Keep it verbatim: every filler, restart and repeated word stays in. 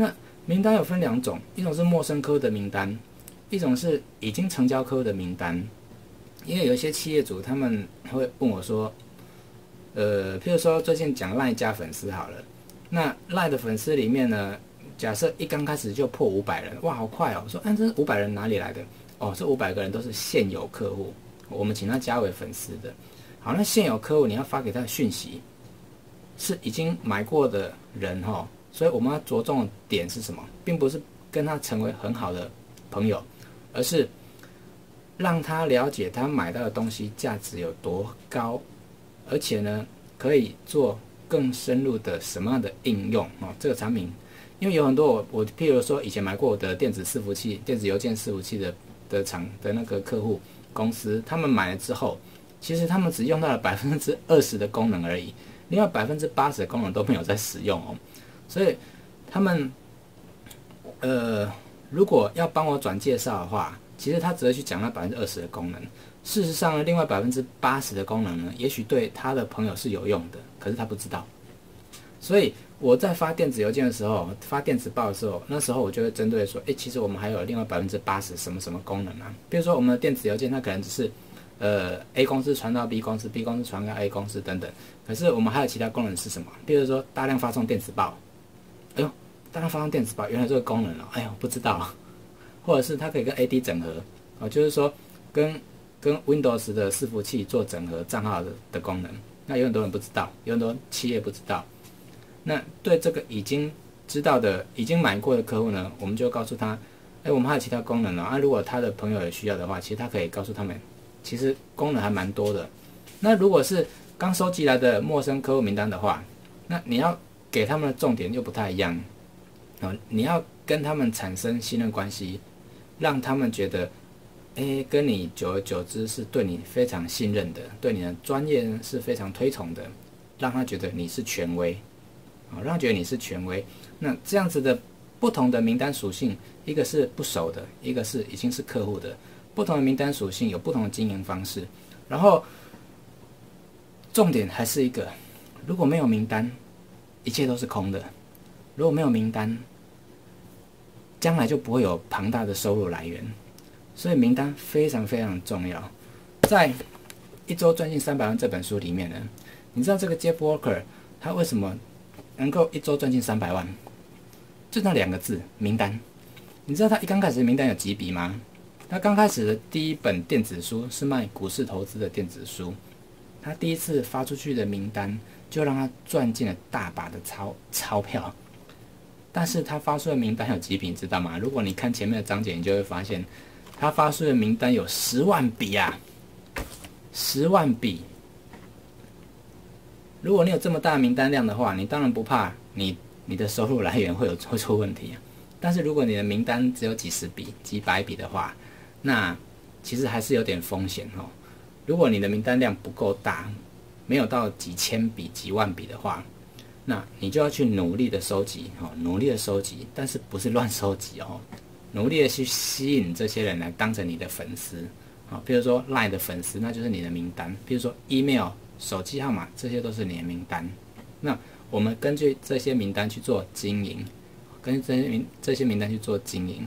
那名单有分两种，一种是陌生客户的名单，一种是已经成交客户的名单。因为有一些企业主他们会问我说，呃，譬如说最近讲 LINE 加粉丝好了，那 LINE 的粉丝里面呢，假设一刚开始就破五百人，哇，好快哦！我说，哎、啊，这五百人哪里来的？哦，这五百个人都是现有客户，我们请他加为粉丝的。好，那现有客户你要发给他的讯息是已经买过的人哈、哦，所以我们要着重的点是什么？并不是跟他成为很好的朋友，而是让他了解他买到的东西价值有多高，而且呢，可以做更深入的什么样的应用哦。这个产品，因为有很多我我譬如说以前买过我的电子伺服器、电子邮件伺服器的的厂的那个客户公司，他们买了之后，其实他们只用到了百分之二十的功能而已，另外百分之八十的功能都没有在使用哦。所以他们呃，如果要帮我转介绍的话，其实他只会去讲那百分之二十的功能，事实上另外百分之八十的功能呢，也许对他的朋友是有用的，可是他不知道。所以我在发电子邮件的时候，发电子报的时候，那时候我就会针对说，哎，其实我们还有另外百分之八十什么什么功能啊？比如说我们的电子邮件，它可能只是，呃 ，A 公司传到 B 公司 ，B 公司传到 A 公司等等，可是我们还有其他功能是什么？比如说大量发送电子报，哎呦，大量发送电子报，原来这个功能哦，哎呦，不知道。或者是它可以跟 A D 整合，哦，就是说跟跟 Windows 的伺服器做整合账号 的, 的功能，那有很多人不知道，有很多企业不知道。那对这个已经知道的、已经买过的客户呢，我们就告诉他，哎，我们还有其他功能了、哦、啊。如果他的朋友也需要的话，其实他可以告诉他们，其实功能还蛮多的。那如果是刚收集来的陌生客户名单的话，那你要给他们的重点又不太一样，哦，你要跟他们产生信任关系。让他们觉得，哎，跟你久而久之是对你非常信任的，对你的专业是非常推崇的，让他觉得你是权威，啊、哦，让他觉得你是权威。那这样子的不同的名单属性，一个是不熟的，一个是已经是客户的，不同的名单属性有不同的经营方式。然后，重点还是一个，如果没有名单，一切都是空的。如果没有名单，将来就不会有庞大的收入来源，所以名单非常非常重要。在《一周赚进三百万》这本书里面呢，你知道这个 Jeff Walker 他为什么能够一周赚进三百万？就那两个字，名单。你知道他一刚开始名单有几笔吗？他刚开始的第一本电子书是卖股市投资的电子书，他第一次发出去的名单就让他赚进了大把的钞钞票。但是他发出的名单有几笔，你知道吗？如果你看前面的章节，你就会发现，他发出的名单有十万笔啊，十万笔。如果你有这么大的名单量的话，你当然不怕你你的收入来源会有会出问题啊。但是如果你的名单只有几十笔、几百笔的话，那其实还是有点风险哦。如果你的名单量不够大，没有到几千笔、几万笔的话，那你就要去努力的收集，哦，努力的收集，但是不是乱收集哦，努力的去吸引这些人来当成你的粉丝，啊，比如说 LINE 的粉丝，那就是你的名单；，比如说 email、手机号码，这些都是你的名单。那我们根据这些名单去做经营，根据这些名这些名单去做经营，